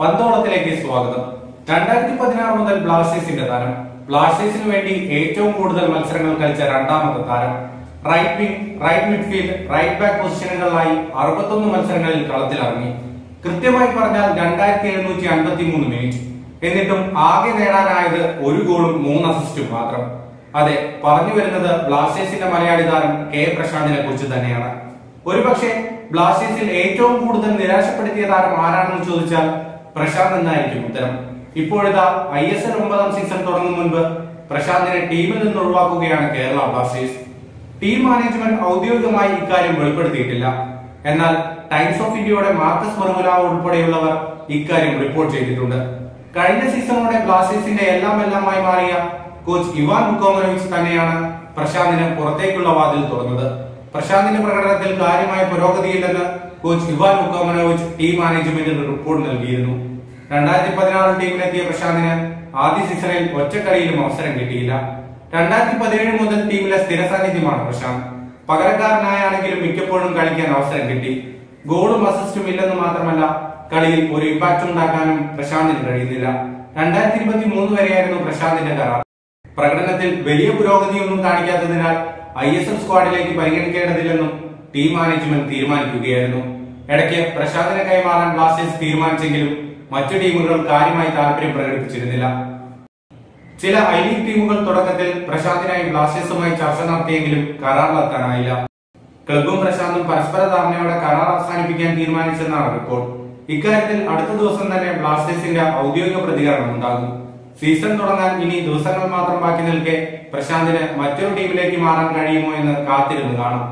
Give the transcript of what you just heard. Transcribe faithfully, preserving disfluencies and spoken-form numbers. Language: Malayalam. പന്തോളത്തിലേക്ക് സ്വാഗതം. രണ്ടായിരത്തി പതിനാറ് മുതൽ ബ്ലാസ്റ്റേഴ്സിന്റെ താരം, ബ്ലാസ്റ്റേഴ്സിന് വേണ്ടി ഏറ്റവും കൂടുതൽ മത്സരങ്ങൾ കളിച്ച രണ്ടാമത്തെ താരം. Right wing, right midfield, right back പൊസിഷനുകളിലായി അറുപത്തൊന്ന് മത്സരങ്ങളിൽ കളത്തിലിറങ്ങി. കൃത്യമായി പറഞ്ഞാൽ രണ്ടായിരത്തി എഴുന്നൂറ്റി അൻപത്തി മൂന്ന് മിനിറ്റ്. എന്നിട്ടും ആകെ നേടാനായത് ഒരു ഗോളും മൂന്ന് അസിസ്റ്റും മാത്രം. അതെ, പറഞ്ഞു വരുന്നത് ബ്ലാസ്റ്റേഴ്സിന്റെ മലയാളി താരം കെ പ്രശാന്തിനെ കുറിച്ച് തന്നെയാണ്. ഒരുപക്ഷെ ബ്ലാസ്റ്റേഴ്സിൽ ഏറ്റവും കൂടുതൽ നിരാശപ്പെടുത്തിയ താരം ആരാണെന്ന് ചോദിച്ചാൽ പ്രശാന്ത് എന്നായിരിക്കും ഉത്തരം. ഇപ്പോഴത്തെ ഐ എസ് എൽ ഒമ്പതാം സീസൺ തുടങ്ങും മുൻപ് പ്രശാന്തിനെ ടീമിൽ നിന്ന് ഒഴിവാക്കുകയാണ് കേരള ബ്ലാസ്റ്റേഴ്സ്. ടീം മാനേജ്മെന്റ് ഔദ്യോഗികമായി ഇക്കാര്യം വെളിപ്പെടുത്തിയിട്ടില്ല. എന്നാൽ ടൈംസ് ഓഫ് ഇന്ത്യയുടെ മാർക്കസ് മറുമുലാവ് ഉൾപ്പെടെയുള്ളവർ ഇക്കാര്യം റിപ്പോർട്ട് ചെയ്തിട്ടുണ്ട്. കഴിഞ്ഞ സീസണോടെ ബ്ലാസ്റ്റേഴ്സിന്റെ എല്ലാം എല്ലാമായി മാറിയ കോച്ച് ഇവാൻ ബുക്കോമനോവിച്ച് തന്നെയാണ് പ്രശാന്തിന് പുറത്തേക്കുള്ള വാതിൽ തുറന്നത്. പ്രശാന്തിന്റെ പ്രകടനത്തിൽ കാര്യമായ പുരോഗതിയില്ലെന്ന് കോച്ച് ഇവാൻ ബുക്കോമനോവിച്ച് ടീം മാനേജ്മെന്റിന് റിപ്പോർട്ട് നൽകിയിരുന്നു. രണ്ടായിരത്തി പതിനാറ് ടീമിലെത്തിയ പ്രശാന്തിന് ആദ്യ സീസണിൽ ഒറ്റക്കളിയിലും അവസരം കിട്ടിയില്ല. രണ്ടായിരത്തി പതിനേഴ് മുതൽ ടീമിലെ സ്ഥിര സാന്നിധ്യമാണ് പ്രശാന്ത്. പകരക്കാരനായാണെങ്കിലും മിക്കപ്പോഴും കളിക്കാൻ അവസരം കിട്ടി. ഗോളും അസിസ്റ്റും ഇല്ലെന്ന് മാത്രമല്ല, കളിയിൽ ഒരു ഇമ്പാക്ട് ഉണ്ടാക്കാനും പ്രശാന്തിന് കഴിയുന്നില്ല. രണ്ടായിരത്തി ഇരുപത്തി മൂന്ന് വരെയായിരുന്നു പ്രശാന്തിന്റെ കരാർ. പ്രകടനത്തിൽ വലിയ പുരോഗതിയൊന്നും കാണിക്കാത്തതിനാൽ ഐ എസ് എൽ സ്ക്വാഡിലേക്ക് പരിഗണിക്കേണ്ടതില്ലെന്നും ടീം മാനേജ്മെന്റ് തീരുമാനിക്കുകയായിരുന്നു. ഇടയ്ക്ക് പ്രശാന്തിനെ കൈമാറാൻ ബ്ലാസ്റ്റേഴ്സ് തീരുമാനിച്ചെങ്കിലും മറ്റു ടീമുകൾ കാര്യമായി താല്പര്യം പ്രകടിപ്പിച്ചിരുന്നില്ല. ചില ഐ ലീഗ് ടീമുകൾ തുടക്കത്തിൽ പ്രശാന്തിനായി ബ്ലാസ്റ്റേഴ്സുമായി ചർച്ച നടത്തിയെങ്കിലും കരാറിലെത്താനായില്ല. ക്ലബും പ്രശാന്തും പരസ്പര ധാരണയോടെ കരാർ അവസാനിപ്പിക്കാൻ തീരുമാനിച്ചെന്നാണ് റിപ്പോർട്ട്. ഇക്കാര്യത്തിൽ അടുത്ത ദിവസം തന്നെ ബ്ലാസ്റ്റേഴ്സിന്റെ ഔദ്യോഗിക പ്രതികരണം ഉണ്ടാകും. സീസൺ തുടങ്ങാൻ ഇനി ദിവസങ്ങൾ മാത്രം ബാക്കി നിൽക്കെ പ്രശാന്തിന് മറ്റൊരു ടീമിലേക്ക് മാറാൻ കഴിയുമോ എന്ന് കാത്തിരുന്ന് കാണാം.